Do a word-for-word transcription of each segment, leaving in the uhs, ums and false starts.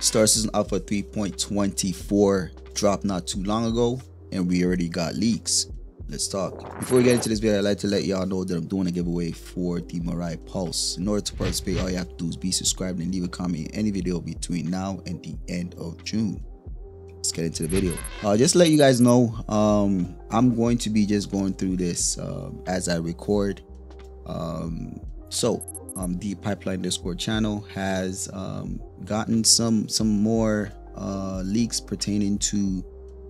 Star Season Alpha three point twenty-four dropped not too long ago, and we already got leaks. Let's talk. Before we get into this video, I'd like to let y'all know that I'm doing a giveaway for the Mirai Pulse. In order to participate, all you have to do is be subscribed and leave a comment in any video between now and the end of June. Let's get into the video. Uh, just to let you guys know, um, I'm going to be just going through this uh, as I record. Um, so um, the Pipeline Discord channel has um, gotten some, some more uh, leaks pertaining to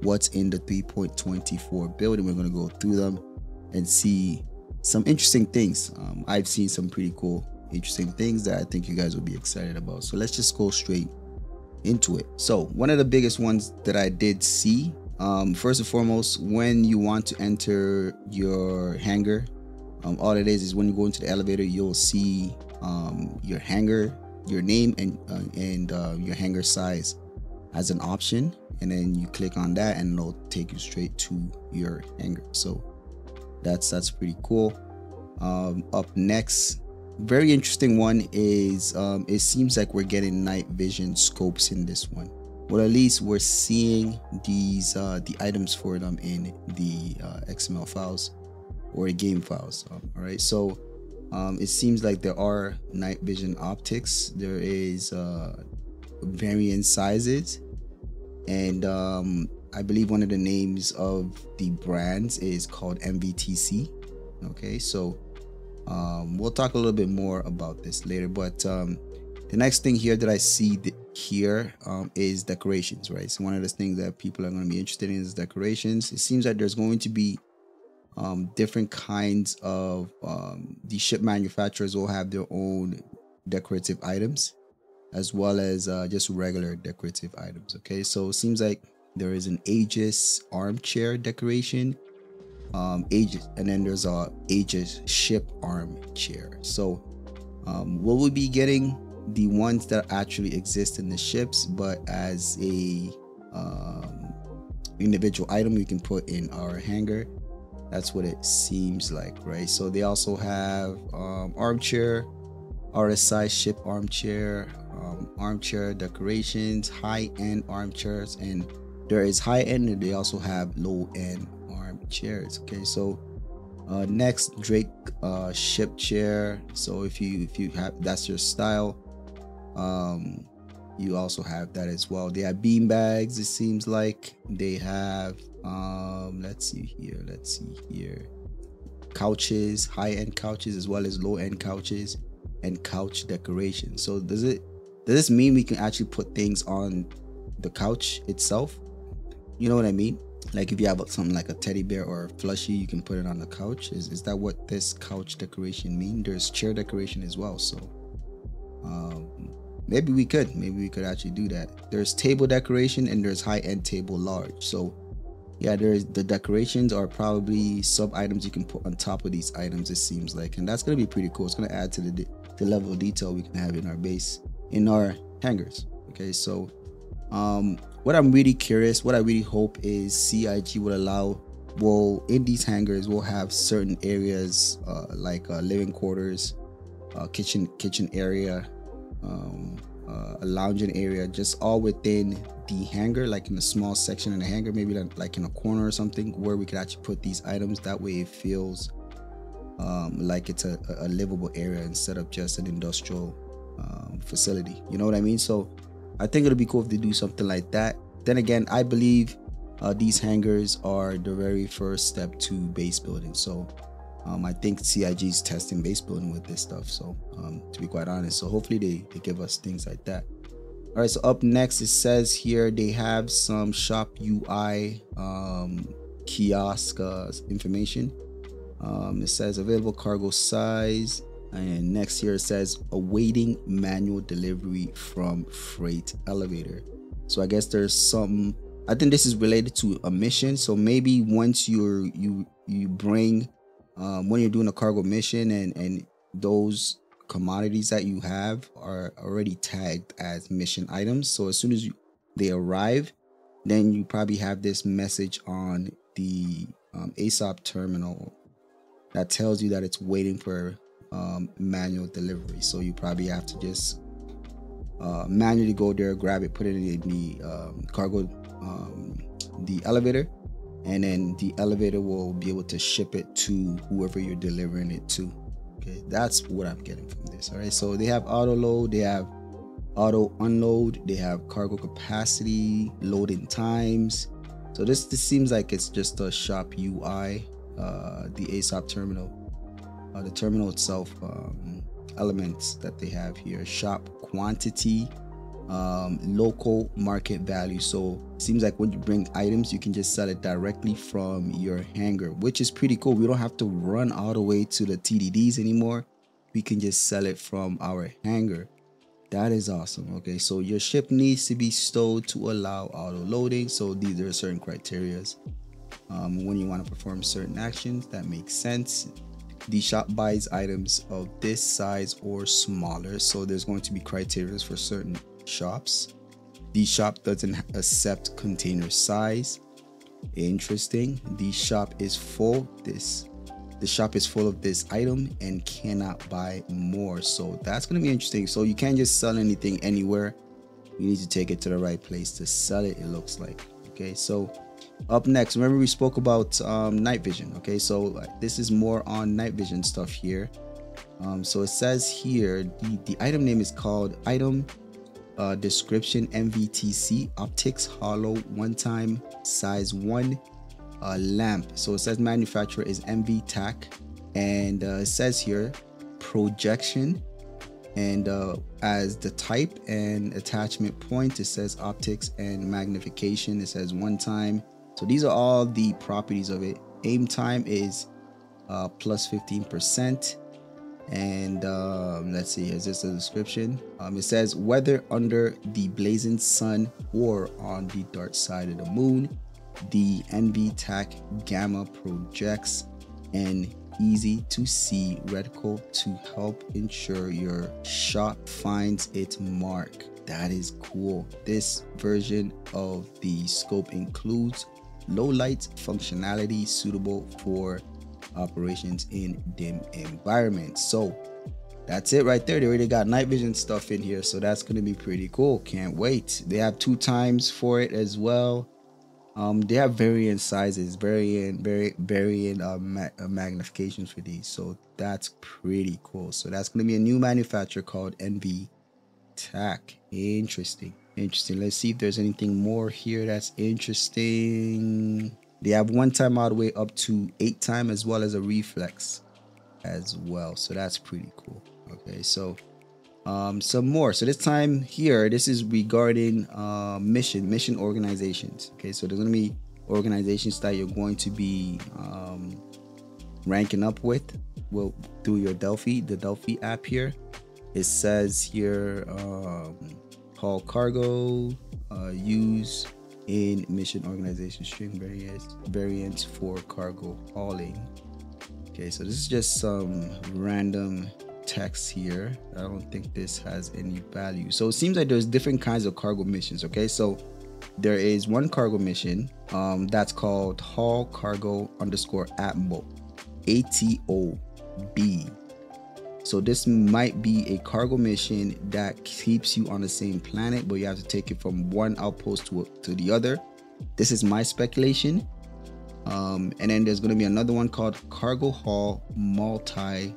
what's in the three point twenty-four build, and we're going to go through them and see some interesting things. um, I've seen some pretty cool interesting things that I think you guys will be excited about, so let's just go straight into it. So one of the biggest ones that I did see, um, first and foremost, when you want to enter your hangar, um, all it is is when you go into the elevator, you'll see um, your hangar, your name, and uh, and uh, your hangar size as an option, and then you click on that and it'll take you straight to your hangar. So that's that's pretty cool. Um up next, very interesting one is, um it seems like we're getting night vision scopes in this one. Well, at least we're seeing these uh the items for them in the uh, X M L files or game files. Um, all right, so um it seems like there are night vision optics. There is uh varying sizes, and um I believe one of the names of the brands is called M V T C. okay, so um we'll talk a little bit more about this later, but um the next thing here that I see th here um is decorations, right? So one of the things that people are going to be interested in is decorations. It seems that there's going to be um different kinds of um the ship manufacturers will have their own decorative items, as well as uh, just regular decorative items. Okay, so it seems like there is an Aegis armchair decoration, um, Aegis, and then there's a Aegis ship armchair. So um, what we'll be getting, the ones that actually exist in the ships, but as a um, individual item we can put in our hangar. That's what it seems like, right? So they also have um, armchair, R S I ship armchair, um, armchair decorations, high-end armchairs, and there is high-end, and they also have low-end armchairs. Okay, so uh, next, Drake uh, ship chair. So if you if you have, that's your style, um, you also have that as well. They have bean bags. It seems like they have um, let's see here, let's see here, couches, high-end couches as well as low-end couches, and couch decoration. So does it does this mean we can actually put things on the couch itself? You know what I mean? Like if you have something like a teddy bear or a plushie, you can put it on the couch. Is, is that what this couch decoration mean? There's chair decoration as well, so um, maybe we could maybe we could actually do that. There's table decoration, and there's high-end table large. So yeah, there's the decorations are probably sub items you can put on top of these items, it seems like, and that's going to be pretty cool. It's going to add to the the level of detail we can have in our base, in our hangars. Okay, so um what I'm really curious, what I really hope is C I G will allow, well, in these hangars we'll have certain areas uh like uh, living quarters, uh kitchen kitchen area, um uh, a lounging area, just all within the hangar, like in a small section in the hangar, maybe like in a corner or something, where we could actually put these items. That way it feels Um, like it's a, a livable area instead of just an industrial um, facility. You know what I mean? So I think it'll be cool if they do something like that. Then again, I believe uh, these hangars are the very first step to base building. So um, I think C I G is testing base building with this stuff, so um, to be quite honest. So hopefully they, they give us things like that. All right, so up next, it says here they have some shop U I um, kiosk uh, information. Um, it says available cargo size, and next here it says awaiting manual delivery from freight elevator. So I guess there's some, I think this is related to a mission. So maybe once you're you you bring um, when you're doing a cargo mission, and and those commodities that you have are already tagged as mission items, so as soon as you, they arrive, then you probably have this message on the um, ASOP terminal that tells you that it's waiting for um, manual delivery. So you probably have to just uh, manually go there, grab it, put it in the um, cargo, um, the elevator, and then the elevator will be able to ship it to whoever you're delivering it to. Okay, that's what I'm getting from this. All right, so they have auto load, they have auto unload, they have cargo capacity, loading times. So this, this seems like it's just a shop U I, uh, the ASOP terminal, uh, the terminal itself, um, elements that they have here, shop quantity, um, local market value. So it seems like when you bring items, you can just sell it directly from your hangar, which is pretty cool. We don't have to run all the way to the T D Ds anymore. We can just sell it from our hangar. That is awesome. Okay, so your ship needs to be stowed to allow auto loading. So these are certain criterias um, when you want to perform certain actions. That makes sense. The shop buys items of this size or smaller, so there's going to be criterias for certain shops. The shop doesn't accept container size. Interesting. The shop is full. This the shop is full of this item and cannot buy more. So that's going to be interesting. So you can't just sell anything anywhere. You need to take it to the right place to sell it, it looks like. Okay, so up next, remember we spoke about um, night vision. Okay, so this is more on night vision stuff here. Um, so it says here, the, the item name is called item uh, description M V T C optics hollow one time size one uh, lamp. So it says manufacturer is N V T A C, and uh, it says here projection, and uh, as the type and attachment point, it says optics and magnification. It says one time. So these are all the properties of it. Aim time is uh, plus fifteen percent. And um, let's see, is this a description? Um, it says whether under the blazing sun or on the dark side of the moon, the N V T A C gamma projects an easy to see reticle to help ensure your shot finds its mark. That is cool. This version of the scope includes low light functionality suitable for operations in dim environments. So that's it right there. They already got night vision stuff in here, so that's going to be pretty cool. Can't wait. They have two times for it as well. Um, they have varying sizes, varying, very, varying uh, ma uh, magnifications for these. So that's pretty cool. So that's going to be a new manufacturer called N V T A C. Interesting. Interesting. Let's see if there's anything more here that's interesting. They have one time all the way up to eight time, as well as a reflex as well. So that's pretty cool. Okay, so um, some more. So this time here, this is regarding uh, mission, mission organizations. Okay, so there's going to be organizations that you're going to be um, ranking up with. Well, through your Delphi, the Delphi app here. It says here, um, call cargo, uh, use in mission organization stream variants, variants for cargo hauling. Okay, so this is just some random text here. I don't think this has any value. So it seems like there's different kinds of cargo missions. Okay, so there is one cargo mission um, that's called haul cargo underscore atmo, A T O B. So this might be a cargo mission that keeps you on the same planet, but you have to take it from one outpost to, to the other. This is my speculation. Um, and then there's going to be another one called cargo haul multi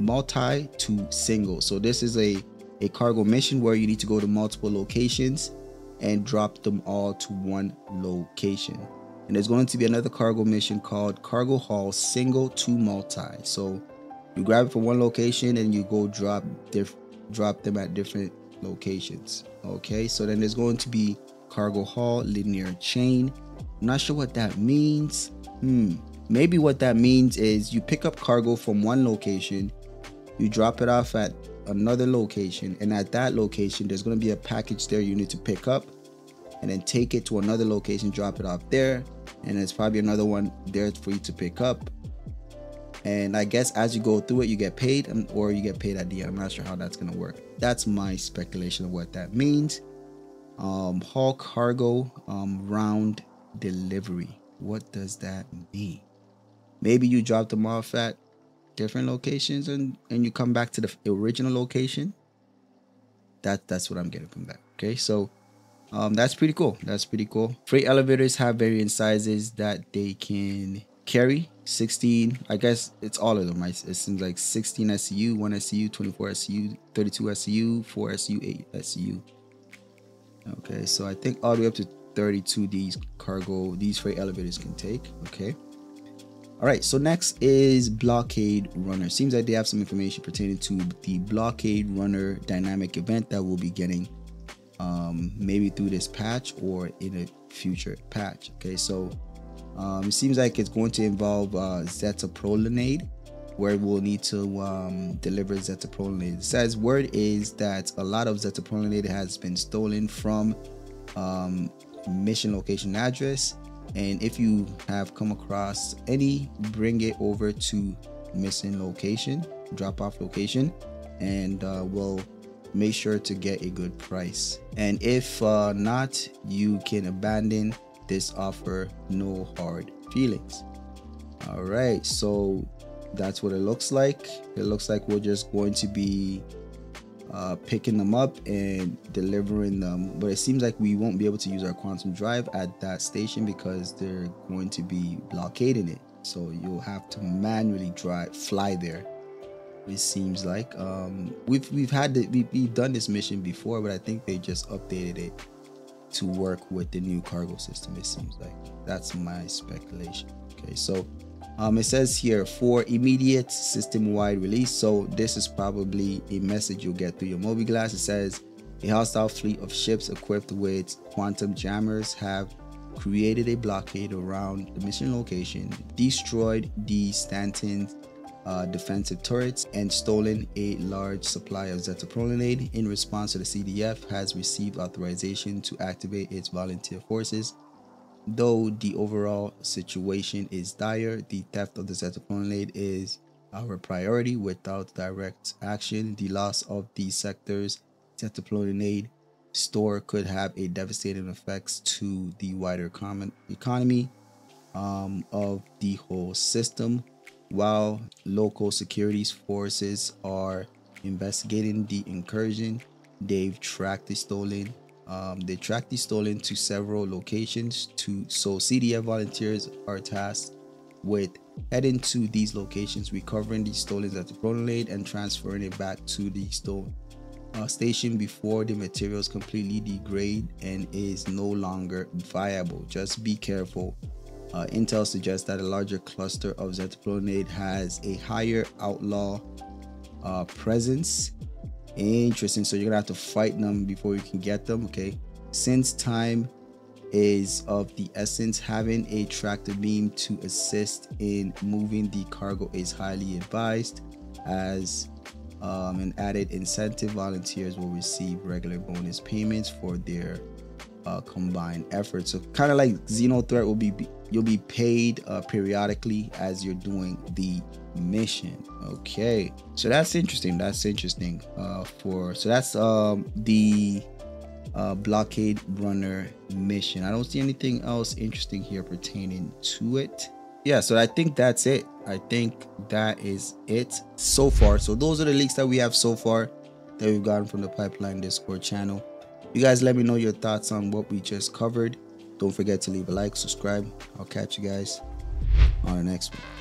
multi to single. So this is a, a cargo mission where you need to go to multiple locations and drop them all to one location. And there's going to be another cargo mission called cargo haul single to multi. So you grab it from one location and you go drop diff drop them at different locations. Okay, so then there's going to be cargo haul linear chain. I'm not sure what that means. Hmm. Maybe what that means is you pick up cargo from one location, you drop it off at another location, and at that location there's going to be a package there you need to pick up and then take it to another location, drop it off there, and there's probably another one there for you to pick up. And I guess as you go through it, you get paid, or you get paid at the end. I'm not sure how that's going to work. That's my speculation of what that means. Um, haul cargo um, round delivery. What does that mean? Maybe you drop them off at different locations and, and you come back to the original location. That that's what I'm getting from that. Okay, so um, that's pretty cool. That's pretty cool. Freight elevators have varying sizes that they can carry. sixteen, I guess it's all of them. It seems like sixteen S C U, one S C U, twenty-four S C U, thirty-two S C U, four S C U, eight S C U. Okay, so I think all the way up to thirty-two these cargo, these freight elevators can take. Okay. All right, so next is Blockade Runner. Seems like they have some information pertaining to the Blockade Runner dynamic event that we'll be getting um, maybe through this patch or in a future patch. Okay, so um, it seems like it's going to involve uh, Zeta Prolinade, where we'll need to um, deliver Zeta Prolinade. It says word is that a lot of Zeta Prolinade has been stolen from um, mission location address. And if you have come across any, bring it over to missing location, drop off location, and uh, we'll make sure to get a good price. And if uh, not, you can abandon this offer, no hard feelings. All right, so that's what it looks like. It looks like we're just going to be uh, picking them up and delivering them, but it seems like we won't be able to use our quantum drive at that station because they're going to be blockading it, so you'll have to manually drive fly there, it seems like. um we've we've had the, we, we've done this mission before, but I think they just updated it to work with the new cargo system, it seems like. That's my speculation. Okay, so Um, it says here for immediate system-wide release. So this is probably a message you'll get through your Mobi Glass. It says a hostile fleet of ships equipped with quantum jammers have created a blockade around the mission location, destroyed the Stanton's uh, defensive turrets, and stolen a large supply of Zeta Prolinade. In response to the C D F has received authorization to activate its volunteer forces. Though the overall situation is dire, the theft of the Zeta Prolinade is our priority. Without direct action, the loss of the sector's Zeta Prolinade store could have a devastating effects to the wider common economy um, of the whole system. While local security forces are investigating the incursion, they've tracked the stolen Um, they tracked the stolen to several locations. To so C D F volunteers are tasked with heading to these locations, recovering the stolen at the Prolinade and transferring it back to the stolen uh, station before the materials completely degrade and is no longer viable. Just be careful. Uh, Intel suggests that a larger cluster of Zeta Prolinade has a higher outlaw uh, presence. Interesting, so you're gonna have to fight them before you can get them. Okay, since time is of the essence, having a tractor beam to assist in moving the cargo is highly advised. As um, an added incentive, volunteers will receive regular bonus payments for their uh, combined efforts. So kind of like Xenothreat, will be you'll be paid uh, periodically as you're doing the mission. Okay, so that's interesting. That's interesting. Uh, for so that's um the uh, Blockade Runner mission. I don't see anything else interesting here pertaining to it. Yeah, so I think that's it. I think that is it so far. So those are the leaks that we have so far that we've gotten from the Pipeline Discord channel. You guys, let me know your thoughts on what we just covered. Don't forget to leave a like, subscribe. I'll catch you guys on the next one.